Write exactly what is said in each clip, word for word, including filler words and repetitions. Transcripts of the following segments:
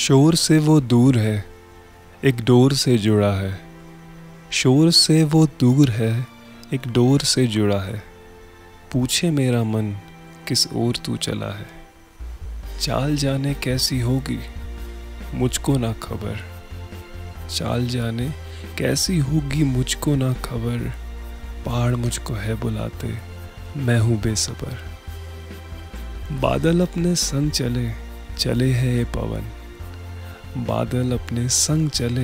शोर से वो दूर है, एक डोर से जुड़ा है। शोर से वो दूर है, एक डोर से जुड़ा है। पूछे मेरा मन किस ओर तू चला है। चाल जाने कैसी होगी मुझको ना खबर। चाल जाने कैसी होगी मुझको ना खबर। पहाड़ मुझको है बुलाते, मैं हूँ बेसबर। बादल अपने संग चले चले है ये पवन। बादल अपने संग चले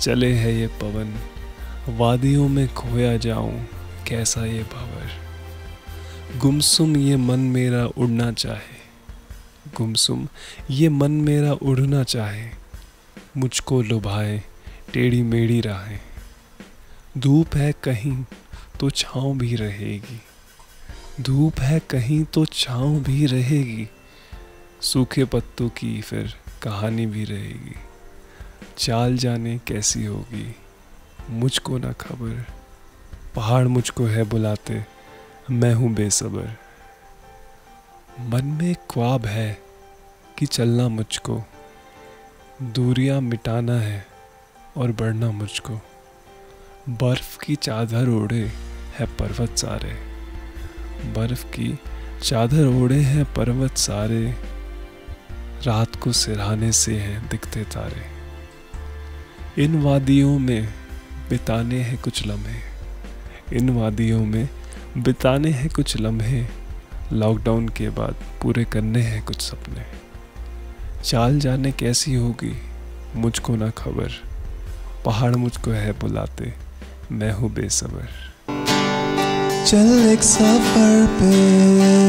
चले है ये पवन। वादियों में खोया जाऊं कैसा ये भंवर। गुमसुम ये मन मेरा उड़ना चाहे। गुमसुम ये मन मेरा उड़ना चाहे। मुझको लुभाए टेढ़ी मेढ़ी राहें। धूप है कहीं तो छाँव भी रहेगी। धूप है कहीं तो छाँव भी रहेगी। सूखे पत्तों की फिर कहानी भी रहेगी। चाल जाने कैसी होगी मुझको ना खबर। पहाड़ मुझको है बुलाते, मैं हूँ बेसबर। मन में ख्वाब है कि चलना मुझको। दूरियाँ मिटाना है और बढ़ना मुझको। बर्फ़ की चादर ओढ़े है पर्वत सारे। बर्फ़ की चादर ओढ़े हैं पर्वत सारे। रात को सिरहाने से हैं दिखते तारे। इन वादियों में बिताने हैं कुछ लम्हे। इन वादियों में बिताने हैं कुछ लम्हे। लॉकडाउन के बाद पूरे करने हैं कुछ सपने। चाल जाने कैसी होगी मुझको ना खबर। पहाड़ मुझको है बुलाते, मैं हूँ बेसबर। चल एक सफर पे।